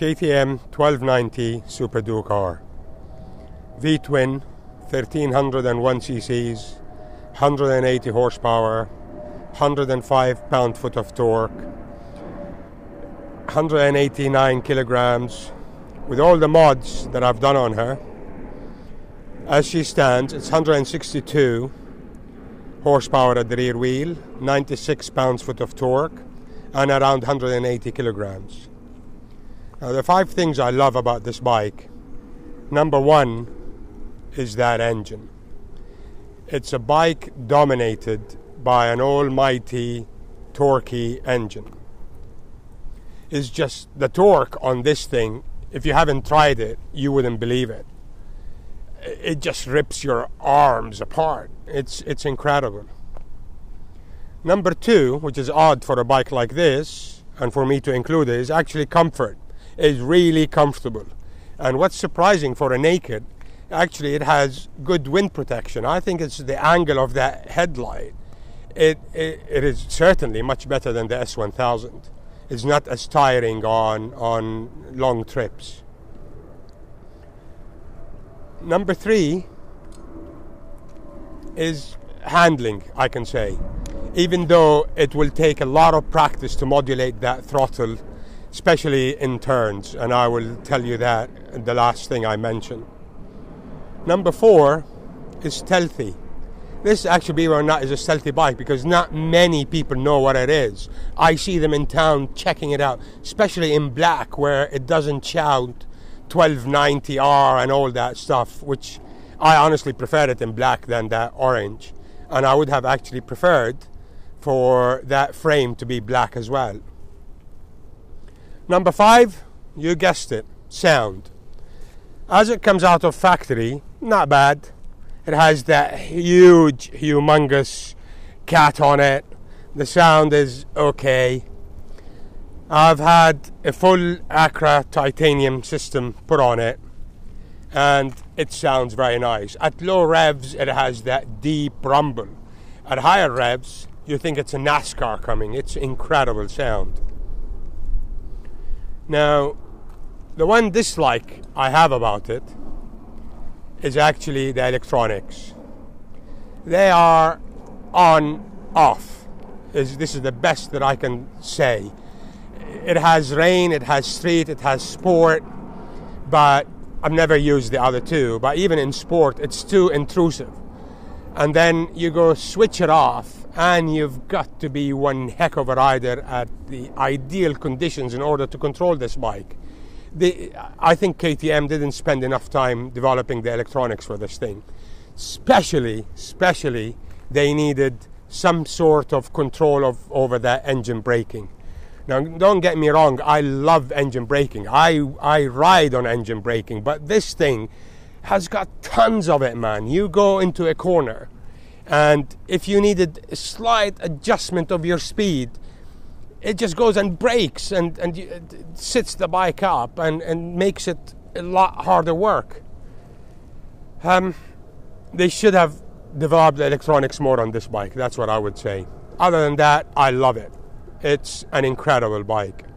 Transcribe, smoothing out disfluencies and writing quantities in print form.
KTM 1290 Super Duke R, V-twin, 1301 cc's, 180 horsepower, 105 pound-foot of torque, 189 kilograms, with all the mods that I've done on her. As she stands, it's 162 horsepower at the rear wheel, 96 pounds-foot of torque, and around 180 kilograms. Now, the five things I love about this bike. Number one is that engine. It's a bike dominated by an almighty torquey engine. It's just the torque on this thing, if you haven't tried it, you wouldn't believe it. It just rips your arms apart. It's incredible. Number two, which is odd for a bike like this, and for me to include it, is actually comfort. It's really comfortable. And what's surprising for a naked, actually it has good wind protection. I think it's the angle of that headlight. It is certainly much better than the S1000. It's not as tiring on long trips. Number three is handling, I can say. Even though it will take a lot of practice to modulate that throttle, especially in turns, and I will tell you that the last thing I mentioned. Number four is stealthy. This actually, believe it or not, is a stealthy bike because not many people know what it is. I see them in town checking it out, especially in black, where it doesn't shout 1290R and all that stuff, which I honestly prefer it in black than that orange. And I would have actually preferred for that frame to be black as well. Number five, you guessed it, sound. As it comes out of factory, not bad. It has that huge, humongous cat on it. The sound is okay. I've had a full Akra titanium system put on it, and it sounds very nice. At low revs, it has that deep rumble. At higher revs, you think it's a NASCAR coming. It's incredible sound. Now, the one dislike I have about it is actually the electronics. They are on, off. This is the best that I can say. It has rain, it has street, it has sport, but I've never used the other two. But even in sport, it's too intrusive. And then you go switch it off, and you've got to be one heck of a rider at the ideal conditions in order to control this bike. I think KTM didn't spend enough time developing the electronics for this thing. Especially, they needed some sort of control over that engine braking. Now, don't get me wrong, I love engine braking. I ride on engine braking, but this thing has got tons of it, man. You go into a corner, and if you needed a slight adjustment of your speed, it just goes and brakes and it sits the bike up and makes it a lot harder work. They should have developed the electronics more on this bike. That's what I would say. Other than that, I love it. It's an incredible bike.